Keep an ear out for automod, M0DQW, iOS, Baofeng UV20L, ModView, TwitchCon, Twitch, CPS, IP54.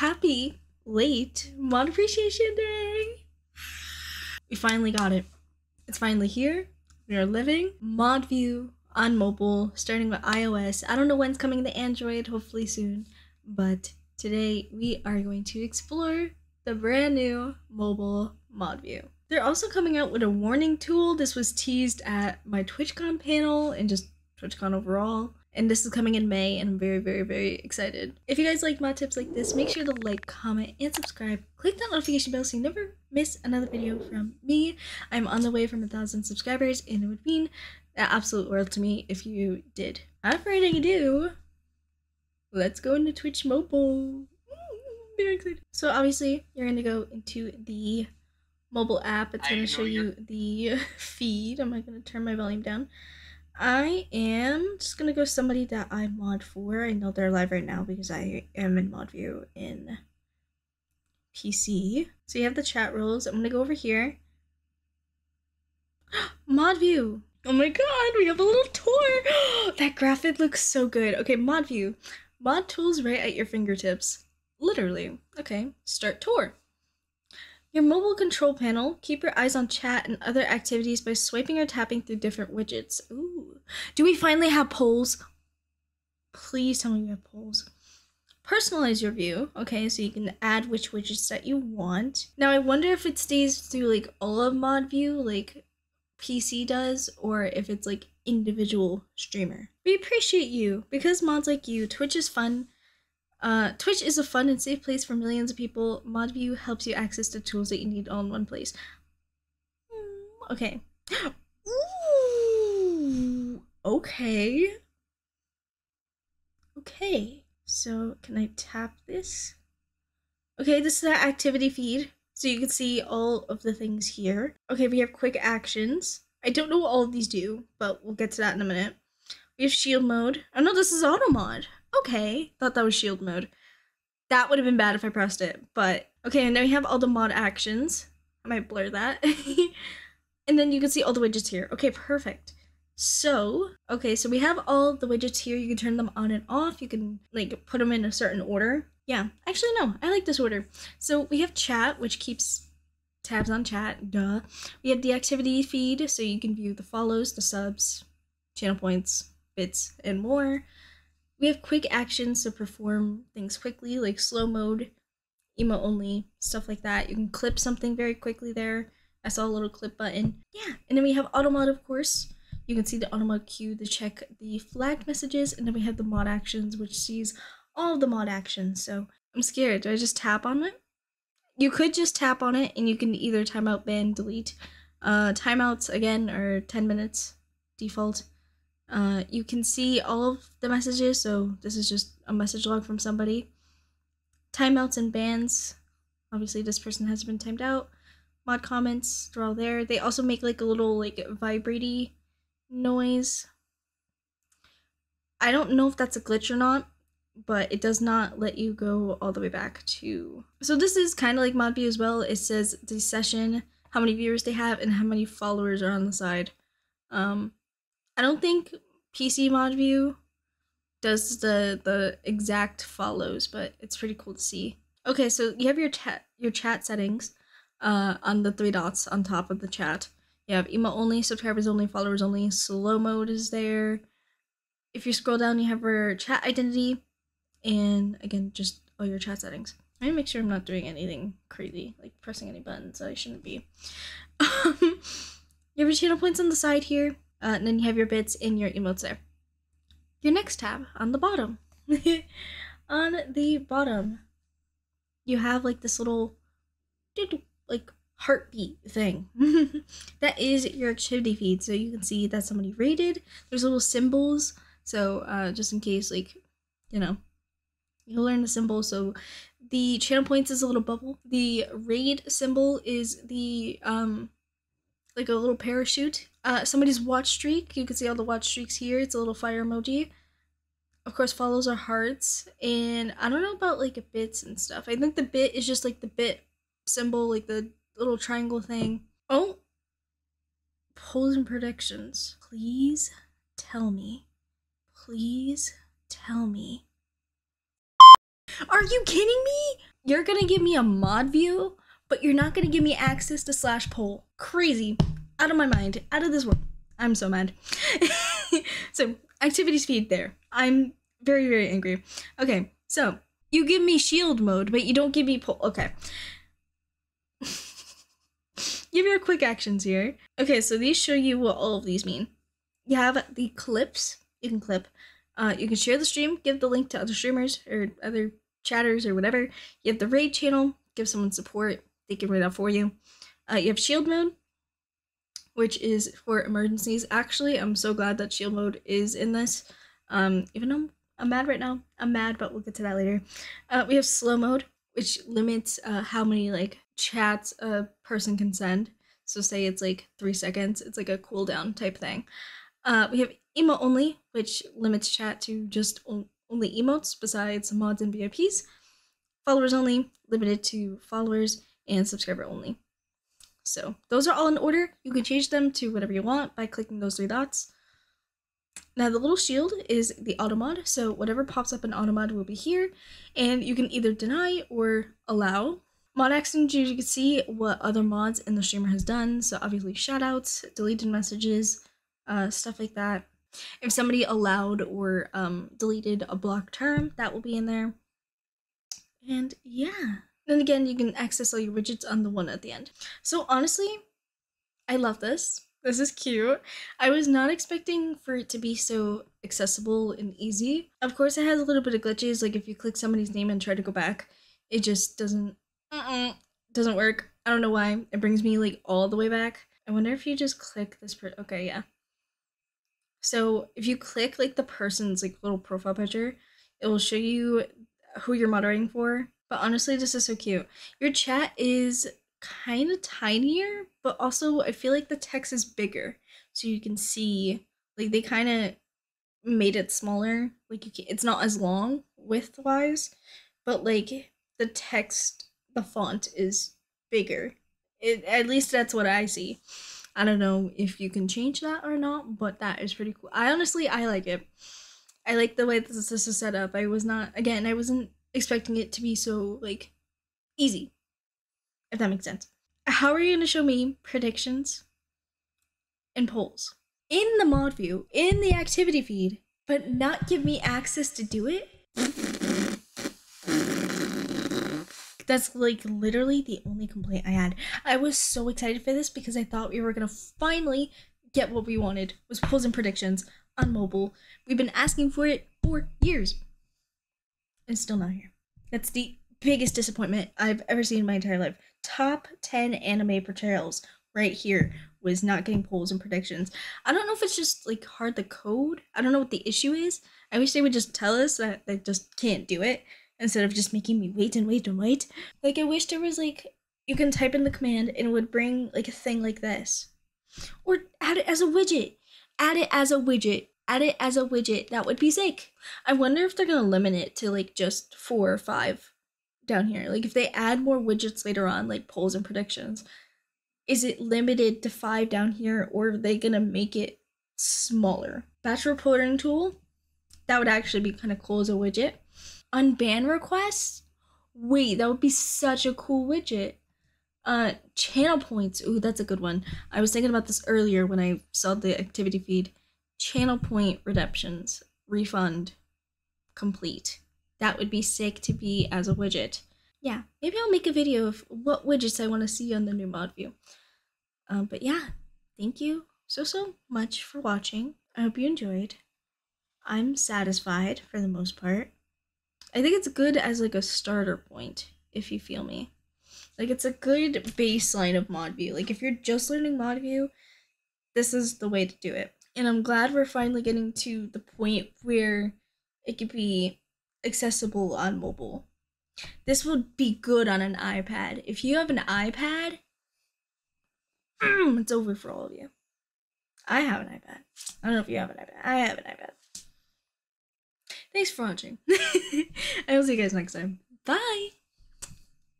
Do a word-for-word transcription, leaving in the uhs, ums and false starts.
happy late Mod Appreciation Day! We finally got it. It's finally here. We are living ModView on mobile, starting with iOS. I don't know when it's coming to Android, hopefully soon, but today we are going to explore the brand new mobile ModView. They're also coming out with a warning tool. This was teased at my TwitchCon panel and just TwitchCon overall. And this is coming in May, and I'm very, very, very excited. If you guys like mod tips like this, make sure to like, comment, and subscribe. Click that notification bell so you never miss another video from me. I'm on the way from a thousand subscribers, and it would mean the absolute world to me if you did. Without further ado, let's go into Twitch Mobile. I'm very excited. So obviously, you're going to go into the mobile app. It's going to show you the feed. I'm not going to turn my volume down. I am just going to go somebody that I mod for. I know they're live right now because I am in mod view in P C. So you have the chat rules. I'm going to go over here. Mod view. Oh my god, we have a little tour. That graphic looks so good. Okay, mod view. Mod tools right at your fingertips. Literally. Okay, start tour. Your mobile control panel, keep your eyes on chat and other activities by swiping or tapping through different widgets. Ooh. Do we finally have polls? Please tell me we have polls. Personalize your view. Okay, so you can add which widgets that you want. Now I wonder if it stays through like all of ModView, like P C does, or if it's like individual streamer. We appreciate you. Because mods like you, Twitch is fun. Uh, Twitch is a fun and safe place for millions of people. ModView helps you access the tools that you need all in one place. Mm, okay. Ooh, okay. Okay. So, can I tap this? Okay, this is that activity feed. So you can see all of the things here. Okay, we have quick actions. I don't know what all of these do, but we'll get to that in a minute. We have shield mode. Oh no, this is auto mod. Okay, thought that was shield mode. That would have been bad if I pressed it, but... Okay, and now you have all the mod actions. I might blur that. And then you can see all the widgets here. Okay, perfect. So, okay, so we have all the widgets here. You can turn them on and off. You can, like, put them in a certain order. Yeah, actually, no, I like this order. So we have chat, which keeps tabs on chat, duh. We have the activity feed, so you can view the follows, the subs, channel points, bits, and more. We have quick actions to perform things quickly, like slow mode, emote only, stuff like that. You can clip something very quickly there. I saw a little clip button. Yeah, and then we have auto mod, of course. You can see the auto mod queue to check the flagged messages, and then we have the mod actions, which sees all the mod actions. So I'm scared. Do I just tap on it? You could just tap on it, and you can either timeout, ban, delete, uh, timeouts again, or ten minutes default. Uh, you can see all of the messages, so this is just a message log from somebody. Timeouts and bans. Obviously, this person has been timed out. Mod comments, they're all there. They also make like a little like vibratey noise. I don't know if that's a glitch or not, but it does not let you go all the way back to... So this is kind of like ModView as well. It says the session, how many viewers they have, and how many followers are on the side. Um... I don't think P C ModView does the the exact follows, but it's pretty cool to see. Okay, so you have your chat your chat settings uh, on the three dots on top of the chat. You have emote only, subscribers only, followers only, slow mode is there. If you scroll down, you have your chat identity, and again, just all your chat settings. I need to make sure I'm not doing anything crazy, like pressing any buttons. I shouldn't be. You have your channel points on the side here. Uh, and then you have your bits and your emotes there. Your next tab on the bottom. On the bottom, you have like this little like heartbeat thing. That is your activity feed. So you can see that somebody rated. There's little symbols. So uh, just in case, like, you know, you'll learn the symbol. So the channel points is a little bubble. The raid symbol is the, um, like a little parachute. Uh, somebody's watch streak, you can see all the watch streaks here, it's a little fire emoji. Of course, follows are hearts, and I don't know about like bits and stuff. I think the bit is just like the bit symbol, like the little triangle thing. Oh! Polls and predictions. Please tell me. Please tell me. Are you kidding me? You're gonna give me a mod view, but you're not gonna give me access to slash poll. Crazy. Out of my mind. Out of this world. I'm so mad. So, activity speed there. I'm very, very angry. Okay, so you give me shield mode, but you don't give me poll. Okay. Give your quick actions here. Okay, so these show you what all of these mean. You have the clips. You can clip. Uh, you can share the stream. Give the link to other streamers or other chatters or whatever. You have the raid channel. Give someone support. They can raid out for you. Uh, you have shield mode, which is for emergencies. Actually, I'm so glad that shield mode is in this. Um, even though I'm, I'm mad right now. I'm mad, but we'll get to that later. Uh, we have slow mode, which limits uh, how many like chats a person can send. So say it's like three seconds. It's like a cooldown type thing. Uh, we have emote only, which limits chat to just only emotes besides mods and V I Ps. Followers only, limited to followers, and subscriber only. So those are all in order. You can change them to whatever you want by clicking those three dots. Now the little shield is the automod, so whatever pops up in automod will be here, and you can either deny or allow. Mod actions, you can see what other mods and the streamer has done, so obviously shoutouts, deleted messages, uh, stuff like that. If somebody allowed or um, deleted a blocked term, that will be in there. And yeah. Then again, you can access all your widgets on the one at the end. So honestly, I love this. This is cute. I was not expecting for it to be so accessible and easy. Of course, it has a little bit of glitches. Like if you click somebody's name and try to go back, it just doesn't uh-uh, doesn't work. I don't know why. It brings me like all the way back. I wonder if you just click this per- okay, yeah. So if you click like the person's like little profile picture, it will show you who you're moderating for. But honestly, this is so cute. Your chat is kind of tinier, but also I feel like the text is bigger. So you can see, like they kind of made it smaller. Like you can, it's not as long width-wise, but like the text, the font is bigger. It, at least that's what I see. I don't know if you can change that or not, but that is pretty cool. I honestly, I like it. I like the way this, this is set up. I was not, again, I wasn't expecting it to be so like easy, if that makes sense. How are you going to show me predictions and polls in the mod view, in the activity feed, but not give me access to do it? That's like literally the only complaint I had. I was so excited for this because I thought we were going to finally get what we wanted, was polls and predictions on mobile. We've been asking for it for years. It's still not here. That's the biggest disappointment I've ever seen in my entire life. Top ten anime portrayals right here was not getting polls and predictions. I don't know if it's just like hard to code. I don't know what the issue is. I wish they would just tell us that they just can't do it instead of just making me wait and wait and wait. Like I wish there was like, you can type in the command and it would bring like a thing like this. Or add it as a widget. Add it as a widget. Add it as a widget. That would be sick. I wonder if they're gonna limit it to like just four or five down here. Like if they add more widgets later on, like polls and predictions, is it limited to five down here, or are they gonna make it smaller? Batch reporting tool, that would actually be kind of cool as a widget. Unban requests, wait, that would be such a cool widget. Uh, channel points, ooh, that's a good one. I was thinking about this earlier when I saw the activity feed. Channel point redemptions, refund, complete. That would be sick to be as a widget. Yeah, maybe I'll make a video of what widgets I want to see on the new mod view. Um, but yeah, thank you so, so much for watching. I hope you enjoyed. I'm satisfied for the most part. I think it's good as like a starter point, if you feel me. Like it's a good baseline of mod view. Like if you're just learning mod view, this is the way to do it. And I'm glad we're finally getting to the point where it could be accessible on mobile. This would be good on an iPad. If you have an iPad, it's over for all of you. I have an iPad. I don't know if you have an iPad. I have an iPad. Thanks for watching. I will see you guys next time. Bye!